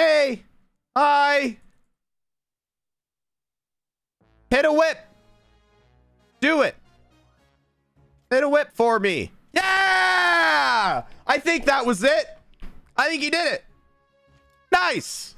Hey! Hi! Hit a whip! Do it! Hit a whip for me! Yeah! I think that was it! I think he did it! Nice!